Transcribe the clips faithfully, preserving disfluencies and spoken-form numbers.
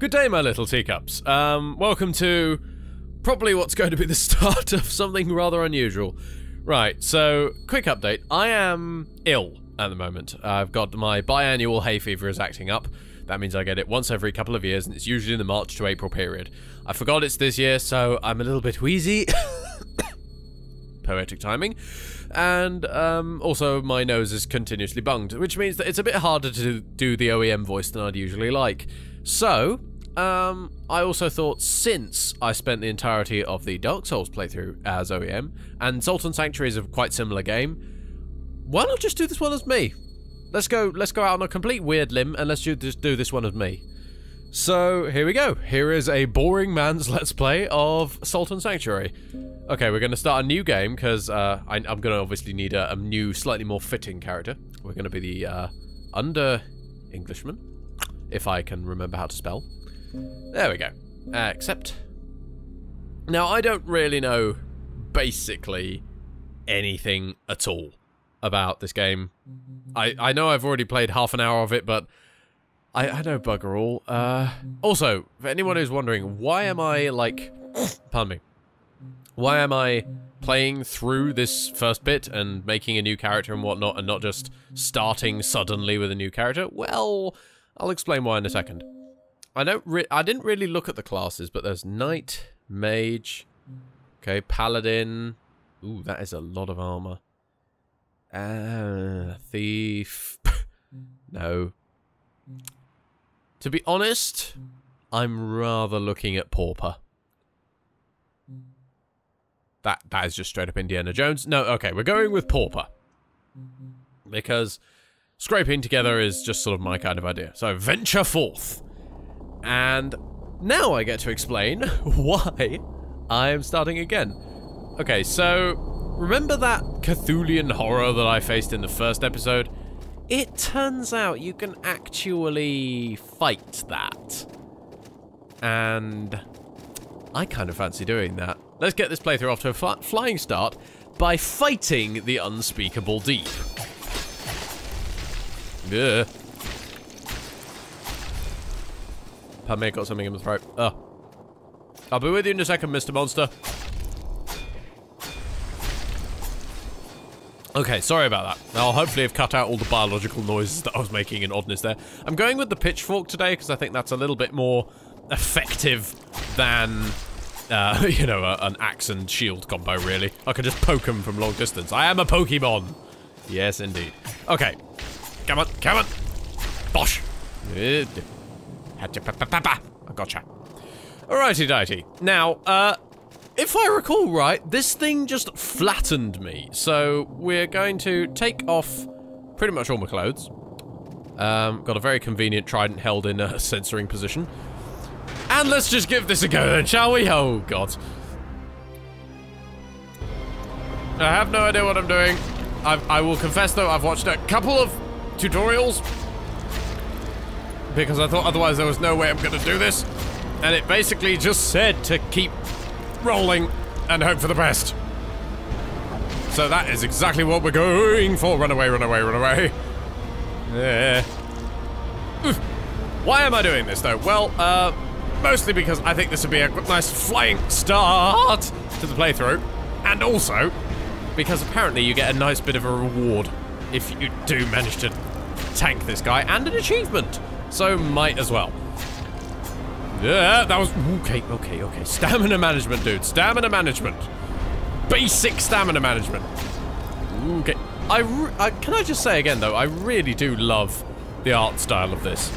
Good day, my little teacups. Um, welcome to probably what's going to be the start of something rather unusual. Right, so, quick update. I am ill at the moment. I've got my biannual hay fever is acting up. That means I get it once every couple of years, and it's usually in the March to April period. I forgot it's this year, so I'm a little bit wheezy. Poetic timing. And um, also, my nose is continuously bunged, which means that it's a bit harder to do the O E M voice than I'd usually like. So, um, I also thought, since I spent the entirety of the Dark Souls playthrough as O E M, and Salt and Sanctuary is a quite similar game, why not just do this one as me? Let's go, let's go out on a complete weird limb, and let's just do this one as me. So, here we go. Here is a boring man's Let's Play of Salt and Sanctuary. Okay, we're going to start a new game, because uh, I'm going to obviously need a, a new, slightly more fitting character. We're going to be the uh, Under-Englishman. If I can remember how to spell. There we go. Uh, accept. Now, I don't really know basically anything at all about this game. I, I know I've already played half an hour of it, but I, I know bugger all. Uh, also, for anyone who's wondering, why am I, like... pardon me. Why am I playing through this first bit and making a new character and whatnot, and not just starting suddenly with a new character? Well... I'll explain why in a second. I don't. Re I didn't really look at the classes, but there's knight, mage, okay, paladin. Ooh, that is a lot of armor. Uh, thief. No. To be honest, I'm rather looking at pauper. That that is just straight up Indiana Jones. No, okay, we're going with pauper because. Scraping together is just sort of my kind of idea. So, venture forth. And now I get to explain why I'm starting again. Okay, so remember that Cthulian horror that I faced in the first episode? It turns out you can actually fight that. And I kind of fancy doing that. Let's get this playthrough off to a flying start by fighting the Unspeakable Deep. Yeah. Pardon me, I got something in my throat. Oh. I'll be with you in a second, Mister Monster. Okay, sorry about that. Now, I'll hopefully have cut out all the biological noises that I was making in oddness there. I'm going with the pitchfork today because I think that's a little bit more effective than, uh, you know, a, an axe and shield combo, really. I can just poke him from long distance. I am a Pokemon. Yes, indeed. Okay. Come on, come on! Bosh! I gotcha. Alrighty dighty. Now, uh, if I recall right, this thing just flattened me. So, we're going to take off pretty much all my clothes. Um, got a very convenient trident held in a censoring position. And let's just give this a go then, shall we? Oh, God. I have no idea what I'm doing. I've, I will confess, though, I've watched a couple of tutorials because I thought otherwise there was no way I'm gonna do this, and it basically just said to keep rolling and hope for the best. So that is exactly what we're going for. Run away, run away, run away. Yeah. Why am I doing this though? Well, uh, mostly because I think this would be a nice flying start to the playthrough, and also because apparently you get a nice bit of a reward if you do manage to tank this guy, and an achievement, so might as well. Yeah, that was okay, okay, okay. Stamina management, dude. Stamina management. Basic stamina management. Okay. I, re I can I just say again though, I really do love the art style of this.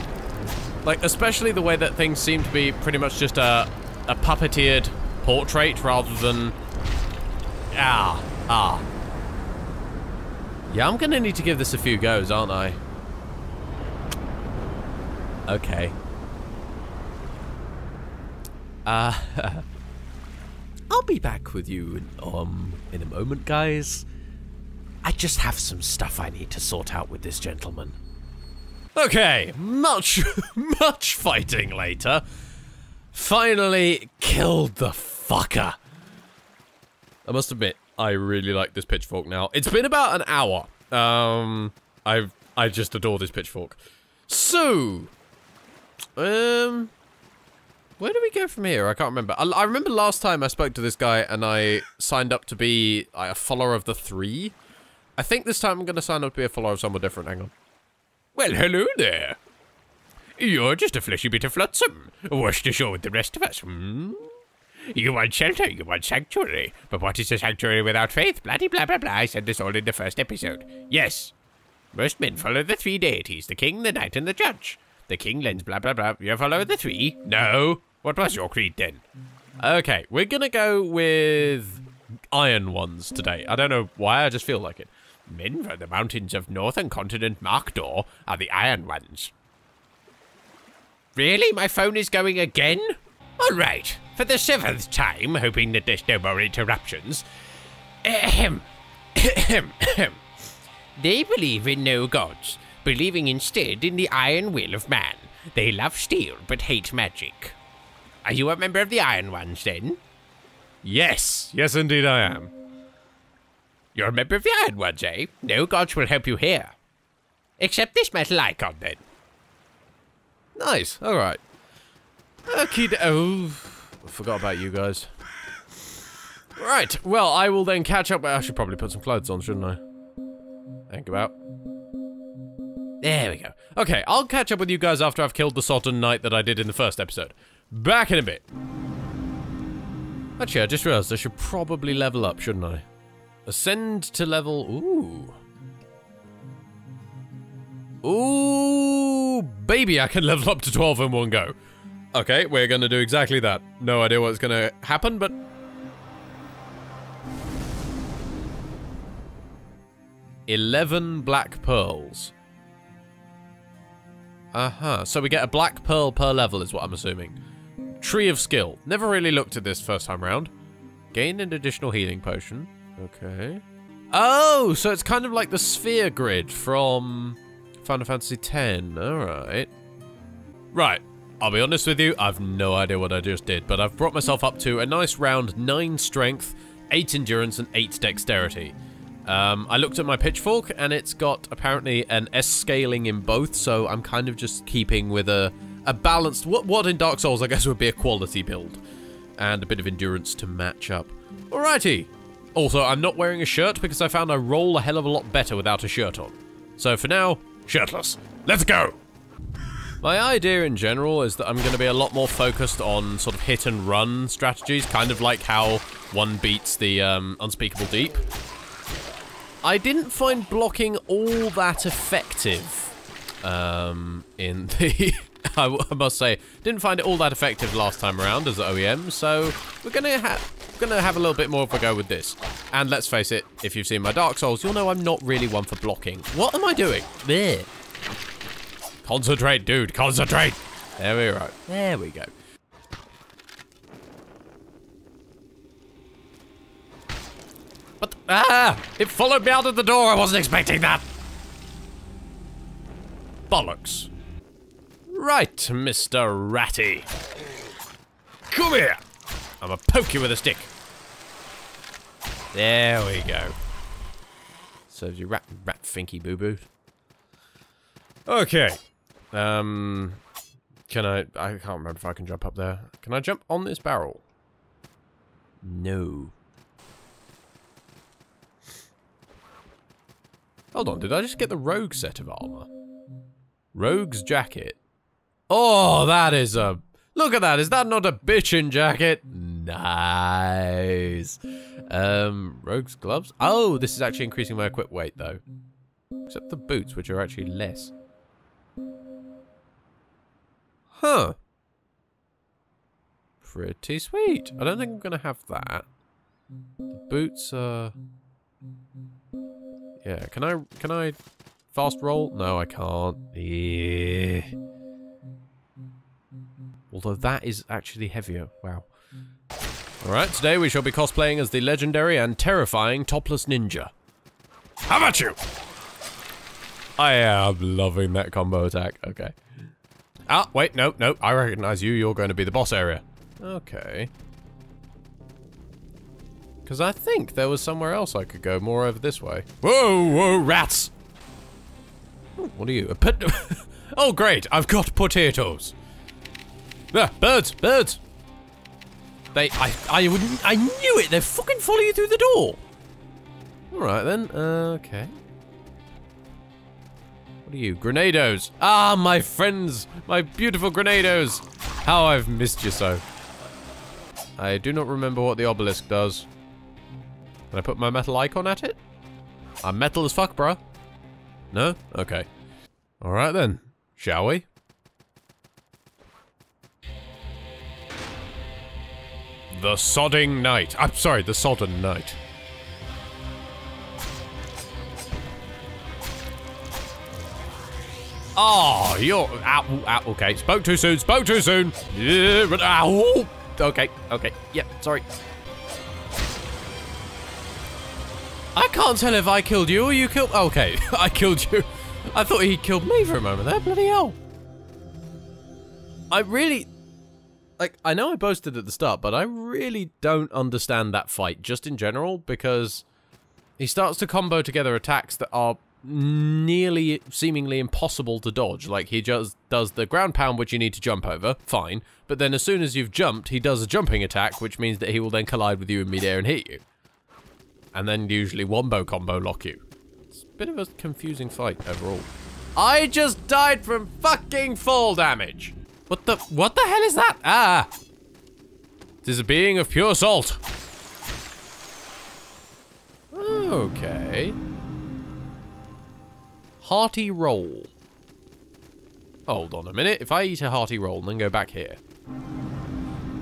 Like, especially the way that things seem to be pretty much just a a puppeteered portrait rather than ah ah. Yeah, I'm gonna need to give this a few goes, aren't I? Okay. Uh, I'll be back with you in, um, in a moment, guys. I just have some stuff I need to sort out with this gentleman. Okay, much, much fighting later. Finally killed the fucker. I must admit, I really like this pitchfork now. It's been about an hour. Um, I I just adore this pitchfork. So, um, Where do we go from here? I can't remember. I, I remember last time I spoke to this guy and I signed up to be like, a follower of the three. I think this time I'm going to sign up to be a follower of someone different. Hang on. Well, hello there. You're just a fleshy bit of flotsam, washed ashore with the rest of us. Hmm? You want shelter, you want sanctuary. But what is a sanctuary without faith? Bloody blah, blah, blah. I said this all in the first episode. Yes. Most men follow the three deities, the king, the knight, and the judge. The king lends blah blah blah. You follow the three? No. What was your creed then? Okay, we're gonna go with Iron Ones today. I don't know why, I just feel like it. Men from the mountains of northern continent Markdor are the Iron Ones. Really? My phone is going again? Alright, for the seventh time, hoping that there's no more interruptions. Ahem. Ahem. Ahem. They believe in no gods, believing instead in the iron will of man. They love steel, but hate magic. Are you a member of the Iron Ones, then? Yes. Yes, indeed I am. You're a member of the Iron Ones, eh? No gods will help you here. Except this metal icon, then. Nice. All right. Okay. Oh, I forgot about you guys. Right. Well, I will then catch up. I should probably put some clothes on, shouldn't I? Think about. There we go. Okay, I'll catch up with you guys after I've killed the Sodden Knight that I did in the first episode. Back in a bit. Actually, I just realized I should probably level up, shouldn't I? Ascend to level... Ooh. Ooh, baby, I can level up to twelve in one go. Okay, we're going to do exactly that. No idea what's going to happen, but... eleven black pearls. Uh-huh, so we get a black pearl per level is what I'm assuming. Tree of Skill. Never really looked at this first time round. Gain an additional healing potion. Okay. Oh, so it's kind of like the sphere grid from Final Fantasy X. Alright. Right. I'll be honest with you, I've no idea what I just did, but I've brought myself up to a nice round nine strength, eight endurance, and eight dexterity. Um, I looked at my pitchfork, and it's got, apparently, an S scaling in both, so I'm kind of just keeping with a, a balanced... What, what in Dark Souls, I guess, would be a quality build. And a bit of endurance to match up. Alrighty! Also, I'm not wearing a shirt, because I found I roll a hell of a lot better without a shirt on. So, for now, shirtless. Let's go! My idea in general is that I'm going to be a lot more focused on sort of hit-and-run strategies, kind of like how one beats the um, Unspeakable Deep. I didn't find blocking all that effective um, in the... I, I must say, didn't find it all that effective last time around as the O E M, so we're going to ha gonna have a little bit more of a go with this. And let's face it, if you've seen my Dark Souls, you'll know I'm not really one for blocking. What am I doing? There. Concentrate, dude, concentrate. There we go. There we go. But, ah! It followed me out of the door! I wasn't expecting that! Bollocks. Right, Mister Ratty. Come here! I'm gonna poke you with a stick. There we go. Serves you rat, rat finky boo-boo. Okay. Um... Can I... I can't remember if I can jump up there. Can I jump on this barrel? No. Hold on, did I just get the rogue set of armor? Rogue's jacket. Oh, that is a... Look at that, is that not a bitchin' jacket? Nice. Um, rogue's gloves? Oh, this is actually increasing my equip weight, though. Except the boots, which are actually less. Huh. Pretty sweet. I don't think I'm gonna have that. The boots are... Yeah, can I, can I fast roll? No, I can't. Yeah. Although that is actually heavier. Wow. Alright, today we shall be cosplaying as the legendary and terrifying topless ninja. How about you? I am loving that combo attack. Okay. Ah, wait, no, no. I recognize you. You're going to be the boss area. Okay. Because I think there was somewhere else I could go, more over this way. Whoa, whoa, rats! What are you? A pet? Oh, great, I've got potatoes. Ah, birds! Birds! They, I, I wouldn't, I knew it! They fucking follow you through the door! Alright then, uh, okay. What are you? Grenados! Ah, my friends! My beautiful Grenados! How I've missed you so. I do not remember what the obelisk does. Can I put my metal icon at it? I'm metal as fuck, bruh. No? Okay. Alright then, shall we? The Sodding Knight. I'm sorry, the Sodden Knight. Oh, you're... Ow, ow, okay, spoke too soon, spoke too soon. Yeah, but, ow. Okay, okay, yep, yeah, sorry. I can't tell if I killed you or you killed... Okay, I killed you. I thought he killed me for a moment there, bloody hell. I really... Like, I know I boasted at the start, but I really don't understand that fight, just in general, because he starts to combo together attacks that are nearly seemingly impossible to dodge. Like, he just does the ground pound, which you need to jump over, fine, but then as soon as you've jumped, he does a jumping attack, which means that he will then collide with you in midair and hit you. And then usually wombo combo lock you. It's a bit of a confusing fight overall. I just died from fucking fall damage! What the- what the hell is that? Ah! Tis a being of pure salt. Okay. Hearty roll. Hold on a minute. If I eat a hearty roll and then go back here.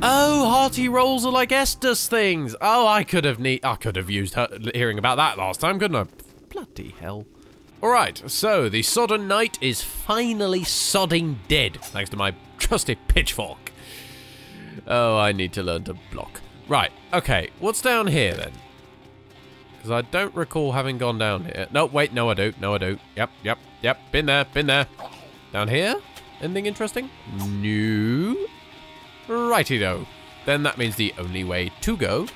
Oh, hearty rolls are like Estus things. Oh, I could have need- I could have used her hearing about that last time, couldn't I? Bloody hell. Alright, so the Sodden Knight is finally sodding dead, thanks to my trusty pitchfork. Oh, I need to learn to block. Right, okay, what's down here then? Because I don't recall having gone down here. No, wait, no I do, no I do. Yep, yep, yep, been there, been there. Down here? Anything interesting? No. Righty-do. Then that means the only way to go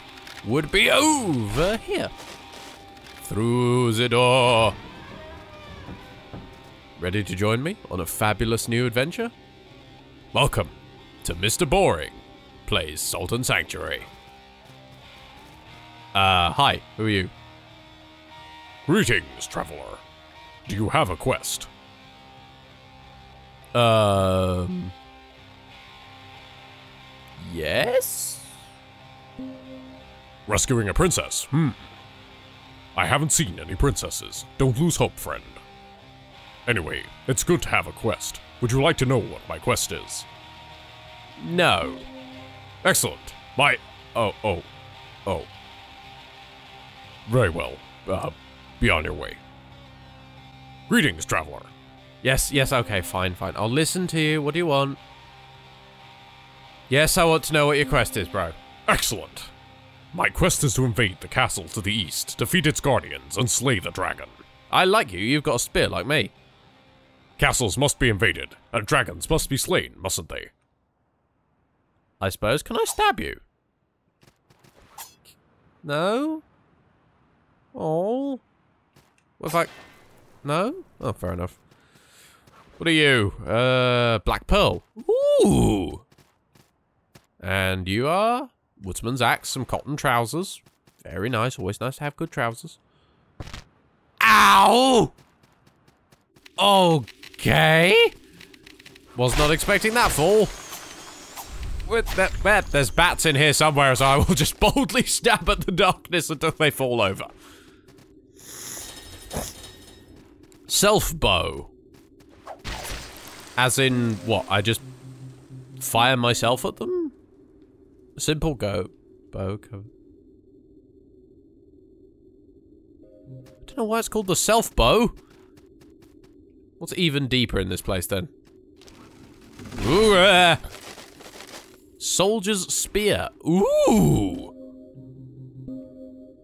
would be over here. Through the door. Ready to join me on a fabulous new adventure? Welcome to Mister Boring Plays Salt and Sanctuary. Uh, hi, who are you? Greetings, traveler. Do you have a quest? Um... Yes? Rescuing a princess, hmm. I haven't seen any princesses. Don't lose hope, friend. Anyway, it's good to have a quest. Would you like to know what my quest is? No. Excellent. My... Oh, oh, oh. Very well. Uh, be on your way. Greetings, traveler. Yes, yes, okay, fine, fine. I'll listen to you. What do you want? Yes, I want to know what your quest is, bro. Excellent. My quest is to invade the castle to the east, defeat its guardians, and slay the dragon. I like you. You've got a spear like me. Castles must be invaded, and dragons must be slain, mustn't they? I suppose. Can I stab you? No? Oh. What if I... No? Oh, fair enough. What are you? Uh, Black Pearl. Ooh! And you are? Woodsman's axe, some cotton trousers. Very nice. Always nice to have good trousers. Ow! Okay. Was not expecting that fall. With that bat, there's bats in here somewhere, so I will just boldly stab at the darkness until they fall over. Self bow. As in what? I just fire myself at them? Simple go bow. Come. I don't know why it's called the self bow. What's even deeper in this place then? Ooh, uh, soldier's spear. Ooh.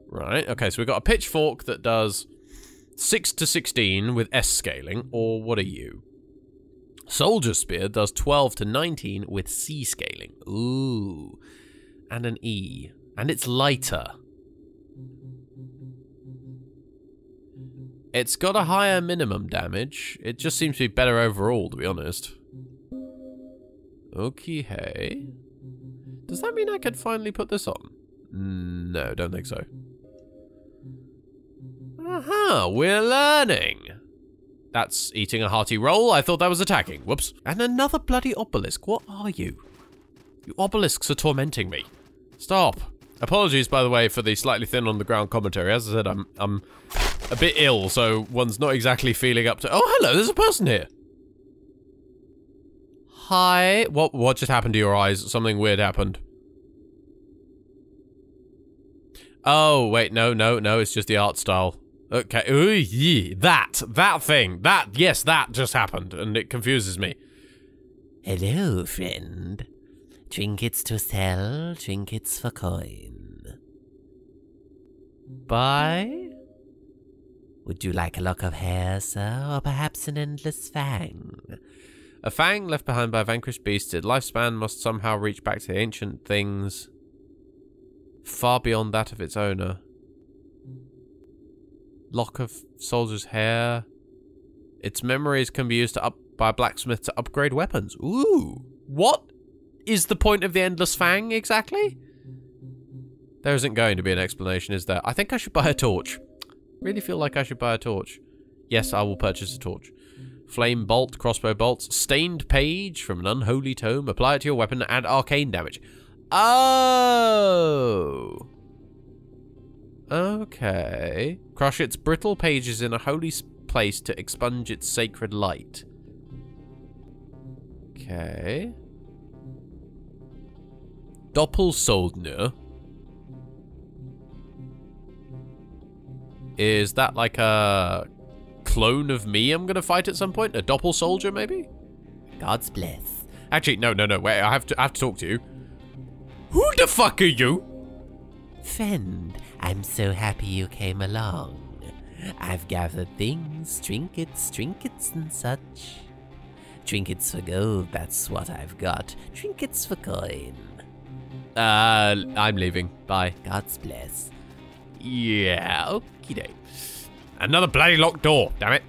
Right. Okay. So we've got a pitchfork that does six to sixteen with S scaling. Or what are you? Soldier's spear does twelve to nineteen with C scaling. Ooh. And an E. And it's lighter. It's got a higher minimum damage. It just seems to be better overall, to be honest. Okay, hey. Does that mean I could finally put this on? No, don't think so. Aha, we're learning. That's eating a hearty roll. I thought that was attacking. Whoops. And another bloody obelisk. What are you? You obelisks are tormenting me. Stop. Apologies, by the way, for the slightly thin on the ground commentary. As I said, I'm I'm a bit ill, so one's not exactly feeling up to. Oh, hello. There's a person here. Hi. What what just happened to your eyes? Something weird happened. Oh, wait. No, no, no. It's just the art style. Okay. Ooh, yeah. That. That thing. That. Yes, that just happened, and it confuses me. Hello, friend. Trinkets to sell, trinkets for coin. Buy? Would you like a lock of hair, sir, or perhaps an endless fang? A fang left behind by a vanquished beast. Its lifespan must somehow reach back to ancient things far beyond that of its owner. Lock of soldier's hair. Its memories can be used to up by a blacksmith to upgrade weapons. Ooh, what is the point of the endless fang exactly? There isn't going to be an explanation, is there? I think I should buy a torch. Really feel like I should buy a torch. Yes, I will purchase a torch. Flame bolt, crossbow bolts, stained page from an unholy tome. Apply it to your weapon, add arcane damage. Oh. Okay. Crush its brittle pages in a holy place to expunge its sacred light. Okay. Doppel Soldner. Is that like a clone of me I'm going to fight at some point? A doppel soldier, maybe? God's bless. Actually, no, no, no. Wait, I have to, I have to talk to you. Who the fuck are you? Friend, I'm so happy you came along. I've gathered things, trinkets, trinkets and such. Trinkets for gold, that's what I've got. Trinkets for coin. Uh, I'm leaving. Bye. God's bless. Yeah, okie doke. Another bloody locked door, damn it.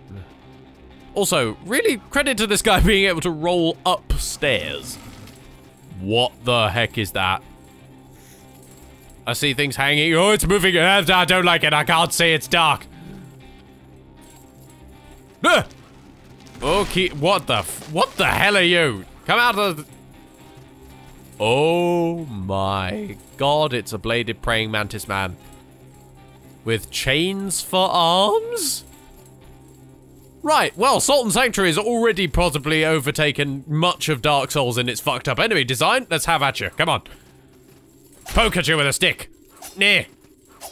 Also, really credit to this guy being able to roll upstairs. What the heck is that? I see things hanging. Oh, it's moving. I don't like it. I can't see. It's dark. Ah! Okay, what the f- what the hell are you? Come out of the... Oh my god, it's a bladed praying mantis man. With chains for arms? Right, well, Salt and Sanctuary has already possibly overtaken much of Dark Souls in its fucked up enemy design. Let's have at you, come on. Poke at you with a stick. Nah.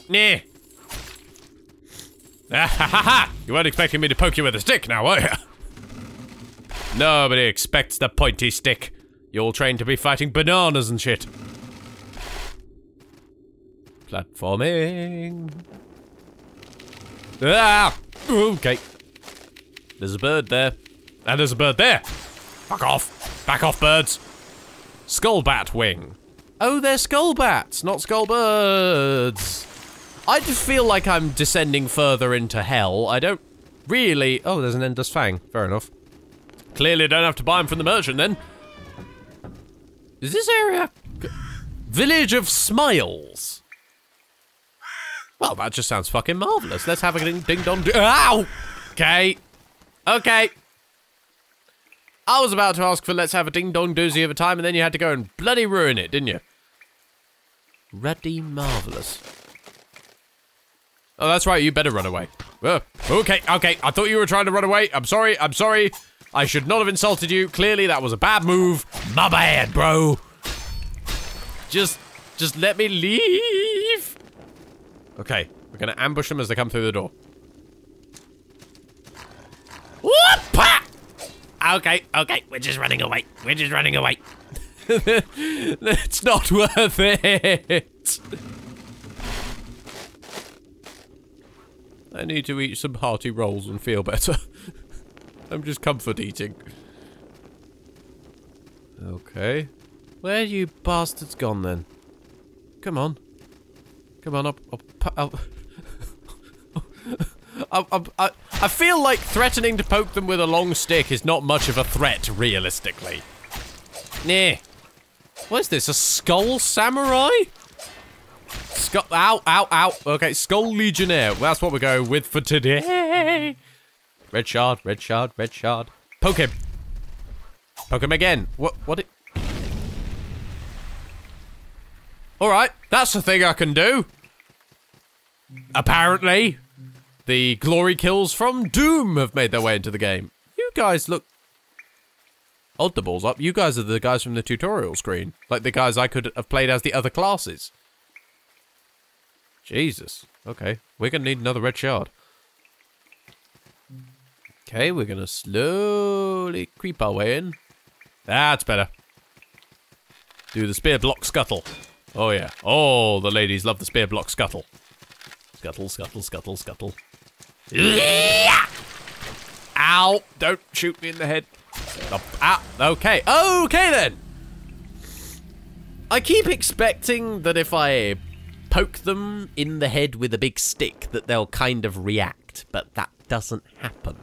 Nah. Ah, ha, ha, ha. You weren't expecting me to poke you with a stick now, were you? Nobody expects the pointy stick. You're all trained to be fighting bananas and shit. Platforming. Ah! Okay. There's a bird there. And there's a bird there. Fuck off. Back off, birds. Skullbat wing. Oh, they're skullbats, not skullbirds. I just feel like I'm descending further into hell. I don't really... Oh, there's an endless fang. Fair enough. Clearly don't have to buy them from the merchant then. Is this area... Village of Smiles. Well, that just sounds fucking marvellous. Let's have a ding-dong... Ding, ow! Okay. Okay. I was about to ask for let's have a ding-dong doozy of a time, and then you had to go and bloody ruin it, didn't you? Ruddy marvellous. Oh, that's right. You better run away. Uh, okay, okay. I thought you were trying to run away. I'm sorry. I'm sorry. I should not have insulted you. Clearly, that was a bad move. My bad, bro. Just, just let me leave. Okay, we're gonna ambush them as they come through the door. Whoop-ha! Okay, okay. We're just running away. We're just running away. It's not worth it. I need to eat some hearty rolls and feel better. I'm just comfort eating. Okay. Where you bastards gone then? Come on. Come on up. up, up. I, I, I, I feel like threatening to poke them with a long stick is not much of a threat, realistically. Nah. What is this? A Skull Samurai? Skull. Ow, ow, ow. Okay, Skull Legionnaire. That's what we're going with for today. Red shard, red shard, red shard. Poke him. Poke him again. What? What? It... Alright, that's the thing I can do. Apparently. The glory kills from Doom have made their way into the game. You guys look... Hold the balls up. You guys are the guys from the tutorial screen. Like the guys I could have played as the other classes. Jesus. Okay, we're going to need another red shard. Okay, we're going to slowly creep our way in. That's better. Do the spear block scuttle. Oh, yeah. Oh, the ladies love the spear block scuttle. Scuttle, scuttle, scuttle, scuttle. Yeah! Ow! Don't shoot me in the head. Stop. Ah, okay. Okay, then. I keep expecting that if I poke them in the head with a big stick that they'll kind of react, but that doesn't happen.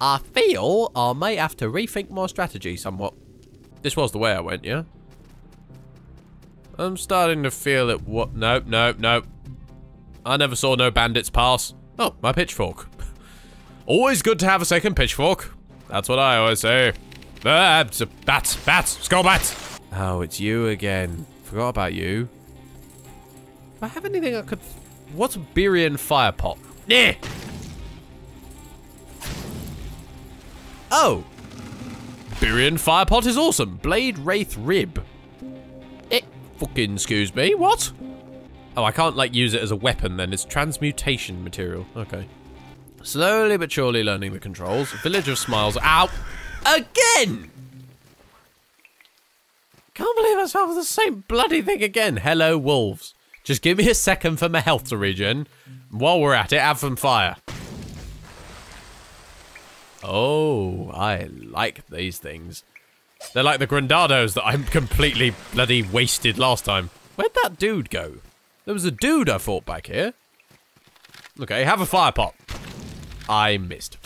I feel I may have to rethink my strategy somewhat. This was the way I went, yeah? I'm starting to feel it. What? No, no, no. I never saw no bandits pass. Oh, my pitchfork. Always good to have a second pitchfork. That's what I always say. Ah, it's a bat, bat, skull bat. Oh, it's you again. Forgot about you. Do I have anything I could... What's a Birion Firepot? Nah. Oh. Birion Firepot is awesome. Blade Wraith Rib. It fucking excuse me. What? Oh, I can't, like, use it as a weapon then. It's transmutation material. Okay. Slowly but surely learning the controls. Village of Smiles. Ow! Again! Can't believe I saw the same bloody thing again. Hello, wolves. Just give me a second for my health to regen. While we're at it, have some fire. Oh, I like these things. They're like the Grandados that I'm completely bloody wasted last time. Where'd that dude go? There was a dude I fought back here. Okay, have a fire pot. I missed.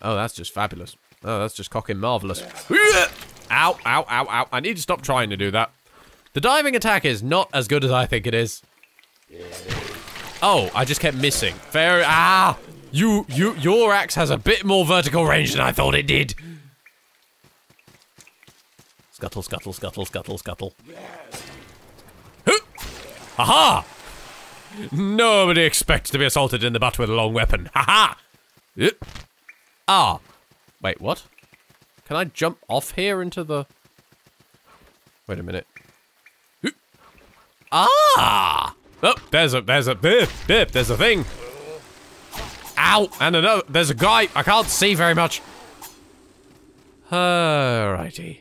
Oh, that's just fabulous. Oh, that's just cocking marvellous. Ow, ow, ow, ow. I need to stop trying to do that. The diving attack is not as good as I think it is. Oh, I just kept missing. Fair. Ah! You, you, your axe has a bit more vertical range than I thought it did. Scuttle, scuttle, scuttle, scuttle, scuttle. Aha! Nobody expects to be assaulted in the butt with a long weapon. Ha ha! Ah. Wait, what? Can I jump off here into the... Wait a minute. Ah! Oh, there's a, there's a, there's a thing. Ow! And another, there's a guy. I can't see very much. Alrighty.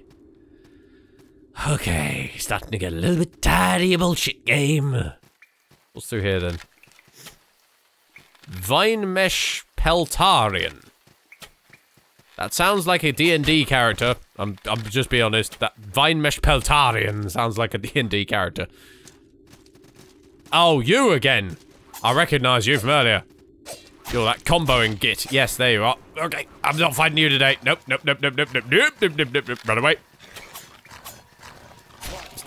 Okay, starting to get a little bit tired of your bullshit game. What's through here then? Vine Mesh Peltarian. That sounds like a D and D character. I'm, I'm just be honest. That Vine Mesh Peltarian sounds like a D and D character. Oh, you again! I recognise you from earlier. You're that comboing git. Yes, there you are. Okay, I'm not fighting you today. Nope, nope, nope, nope, nope, nope, nope, nope, nope, nope, nope. Run away.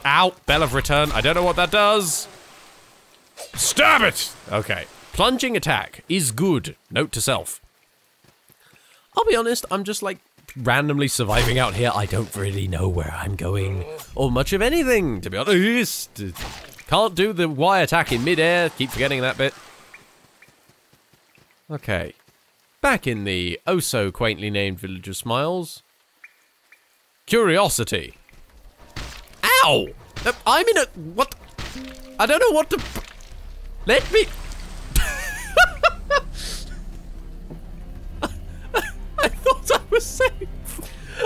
Ow, Bell of Return. I don't know what that does. Stab it! Okay. Plunging attack is good. Note to self. I'll be honest, I'm just like randomly surviving out here. I don't really know where I'm going or much of anything, to be honest. Can't do the Y attack in midair. Keep forgetting that bit. Okay. Back in the oh so quaintly named Village of Smiles. Curiosity. Ow! I'm in a... What? I don't know what to... Let me... I thought I was safe.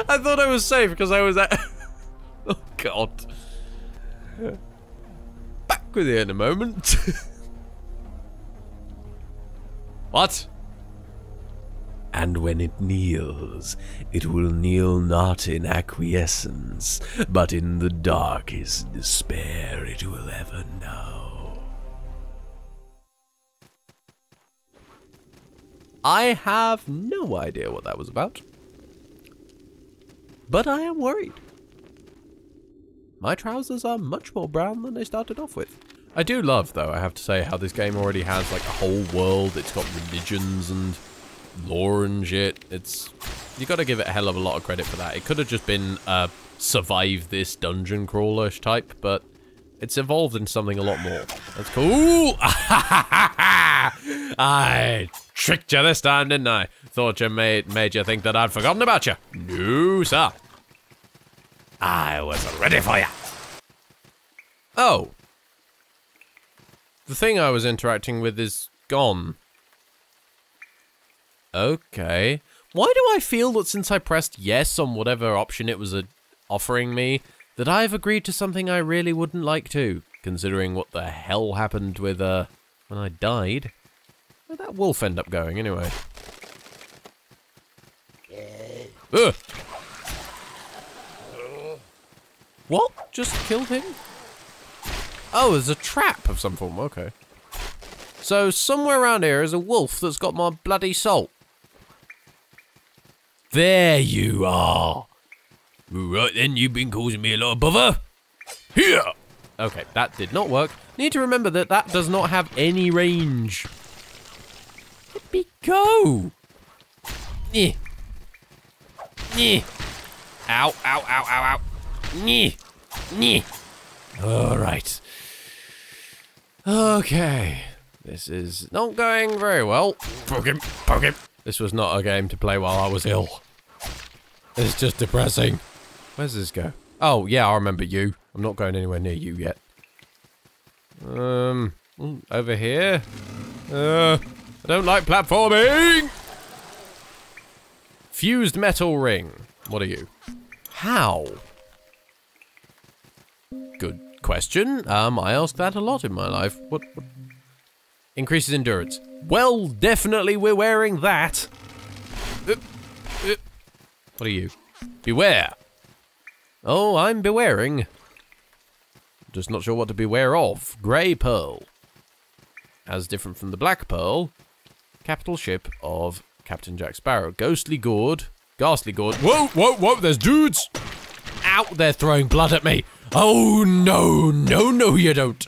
I thought I was safe because I was at... Oh, God. Back with you in a moment. What? And when it kneels, it will kneel not in acquiescence, but in the darkest despair it will ever know. I have no idea what that was about. But I am worried. My trousers are much more brown than they started off with. I do love, though, I have to say, how this game already has like a whole world. It's got religions and lore and shit. It's, you got to give it a hell of a lot of credit for that. It could have just been a survive this dungeon crawler-ish type, but it's evolved into something a lot more. That's cool. Ooh! I tricked you this time, didn't I? Thought you made made you think that I'd forgotten about you. No, sir. I was ready for you. Oh. The thing I was interacting with is gone. Okay. Why do I feel that since I pressed yes on whatever option it was uh, offering me, that I've agreed to something I really wouldn't like to, considering what the hell happened with, uh, when I died? Where'd that wolf end up going, anyway? Ugh! What? Just killed him? Oh, there's a trap of some form, okay. So, somewhere around here is a wolf that's got my bloody salt. There you are! Right then, you've been causing me a lot of bother. Here! Okay, that did not work. Need to remember that that does not have any range. Let me go! Eh. Eh. Ow, ow, ow, ow, ow. Eh. Eh. Alright. Okay. This is not going very well. Poke him, poke him. This was not a game to play while I was ill. It's just depressing. Where's this go? Oh, yeah, I remember you. I'm not going anywhere near you yet. Um, over here? Uh, I don't like platforming! Fused metal ring. What are you? How? Good question. Um, I ask that a lot in my life. What? what? Increases endurance. Well, definitely we're wearing that. Oop, oop. What are you? Beware. Oh, I'm bewaring. Just not sure what to beware of. Grey pearl. As different from the black pearl. Capital ship of Captain Jack Sparrow. Ghostly gourd. Ghastly gourd. Whoa, whoa, whoa, there's dudes! Ow, they're throwing blood at me. Oh, no, no, no, you don't.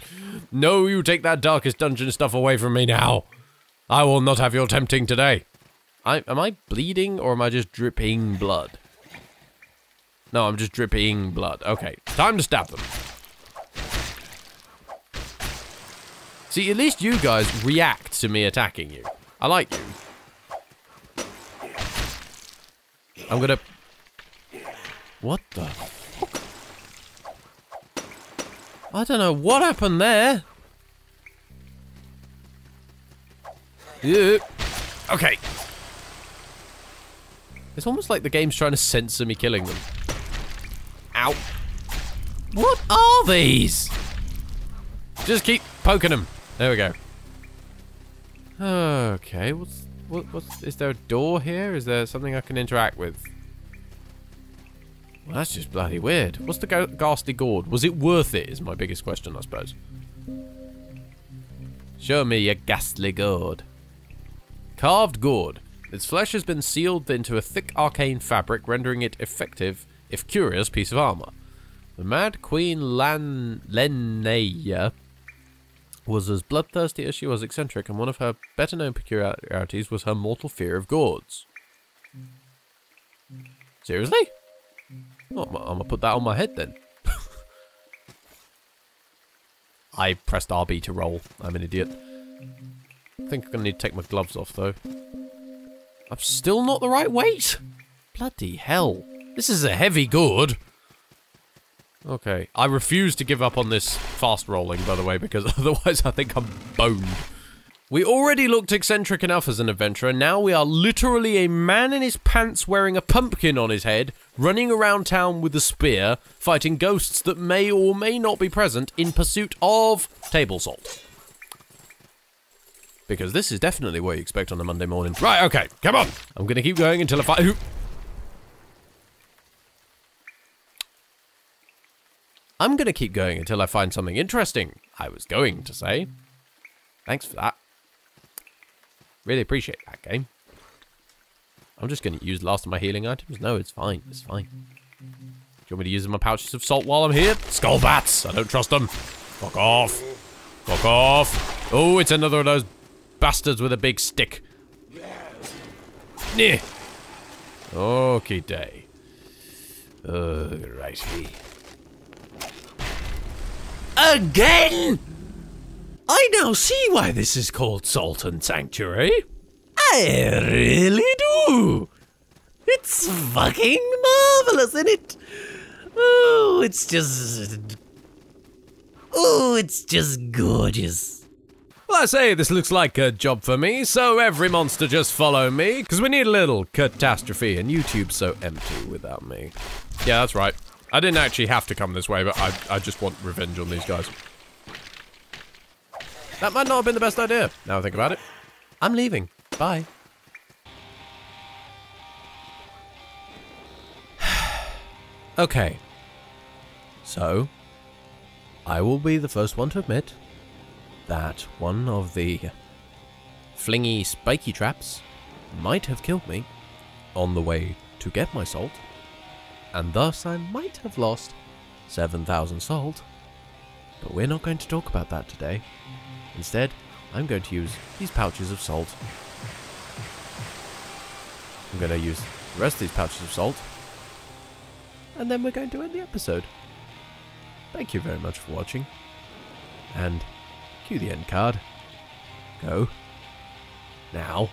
No, you take that Darkest Dungeon stuff away from me now. I will not have your tempting today. I, am I bleeding or am I just dripping blood? No, I'm just dripping blood. Okay, time to stab them. See, at least you guys react to me attacking you. I like you. I'm gonna... What the fuck? I don't know what happened there. Yeah. Okay. It's almost like the game's trying to censor me killing them. Ow. What are these? Just keep poking them. There we go. Okay, what's... What, what's is there a door here? Is there something I can interact with? Well, that's just bloody weird. What's the go ghastly gourd? Was it worth it is my biggest question, I suppose. Show me your ghastly gourd. Carved gourd. Its flesh has been sealed into a thick arcane fabric, rendering it effective, if curious, piece of armor. The Mad Queen Lan Lenaya was as bloodthirsty as she was eccentric, and one of her better-known peculiarities was her mortal fear of gourds. Seriously? Oh, I'm gonna put that on my head, then. I pressed R B to roll. I'm an idiot. I think I'm gonna need to take my gloves off, though. I'm still not the right weight. Bloody hell. This is a heavy gourd. Okay. I refuse to give up on this fast rolling, by the way, because otherwise I think I'm boned. We already looked eccentric enough as an adventurer. Now we are literally a man in his pants wearing a pumpkin on his head, running around town with a spear, fighting ghosts that may or may not be present in pursuit of table salt. Because this is definitely what you expect on a Monday morning. Right, okay, come on. I'm going to keep going until I find... I'm going to keep going until I find something interesting, I was going to say. Thanks for that. Really appreciate that, game. I'm just going to use last of my healing items. No, it's fine, it's fine. you want me to use my pouches of salt while I'm here? Skull bats! I don't trust them. Fuck off. Fuck off. Oh, it's another of those bastards with a big stick. Neh. Okay, day. Uh, righty. Again? I now see why this is called Salt and Sanctuary. I really do. It's fucking marvelous, isn't it? Oh, it's just... Oh, it's just gorgeous. Well, I say this looks like a job for me, so every monster just follow me, because we need a little catastrophe, and YouTube's so empty without me. Yeah, that's right. I didn't actually have to come this way, but I, I just want revenge on these guys. That might not have been the best idea, now I think about it. I'm leaving. Bye. Okay. So, I will be the first one to admit that one of the flingy, spiky traps might have killed me on the way to get my salt, and thus I might have lost seven thousand salt, but we're not going to talk about that today. Instead, I'm going to use these pouches of salt. I'm going to use the rest of these pouches of salt, and then we're going to end the episode. Thank you very much for watching, and cue the end card. Go. Now.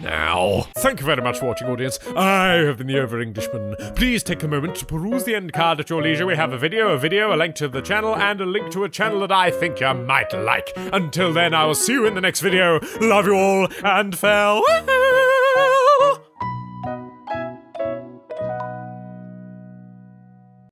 Now. Thank you very much for watching, audience. I have been the OverEnglishman. Please take a moment to peruse the end card at your leisure. We have a video, a video, a link to the channel, and a link to a channel that I think you might like. Until then, I will see you in the next video. Love you all, and farewell.